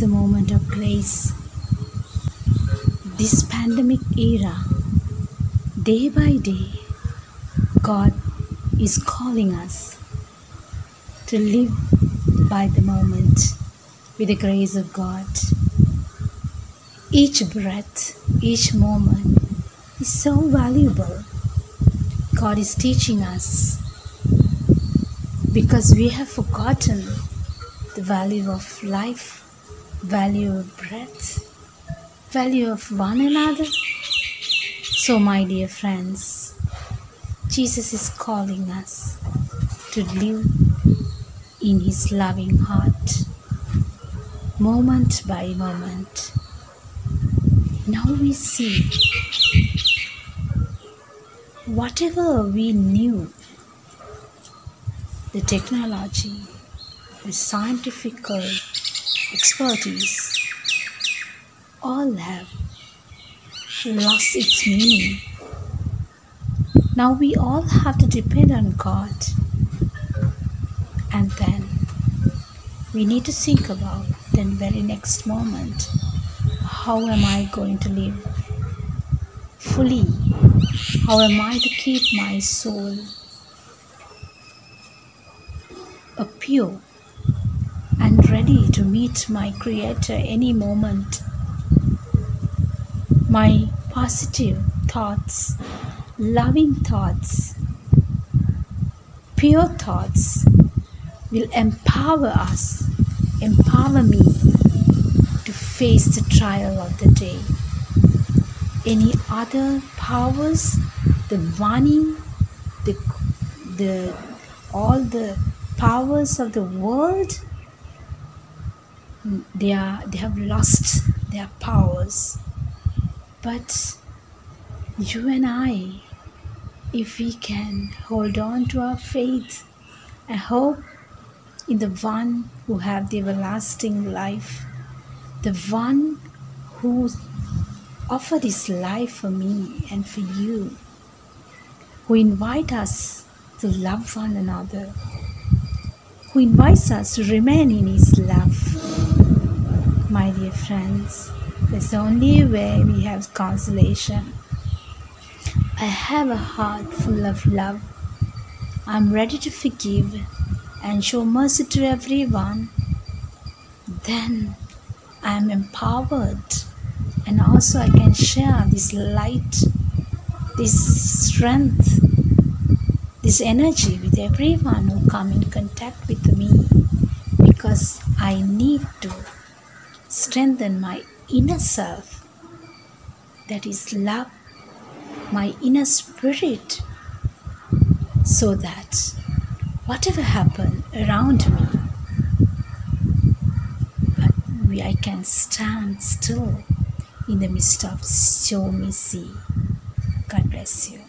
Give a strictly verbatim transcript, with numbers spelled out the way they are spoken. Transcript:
the moment or place. This pandemic era, day by day, God is calling us to live by the moment with the grace of God. Each breath, each moment is so valuable. God is teaching us because we have forgotten the value of life, value of breath, value of one another. So my dear friends, Jesus is calling us to live in His loving heart, moment by moment. Now we see whatever we knew, the technology, the scientific expertise, all have lost its meaning. Now we all have to depend on God. And then we need to think about the very next moment. How am I going to live fully? How am I to keep my soul pure and ready to meet my Creator any moment? My positive thoughts, loving thoughts, pure thoughts will empower us, empower me to face the trial of the day. Any other powers, the money, the, the all the powers of the world, they are they have lost their powers. But you and I, if we can hold on to our faith and hope in the one who have the everlasting life, the one who offered his life for me and for you, who invite us to love one another, who invites us to remain in His love. My dear friends, that's the only way we have consolation. I have a heart full of love. I'm ready to forgive and show mercy to everyone. Then I'm empowered, and also I can share this light, this strength, this energy with everyone who come in contact with me, because I need to strengthen my inner self, that is love, my inner spirit, so that whatever happen around me, but I can stand still in the midst of stormy sea. God bless you.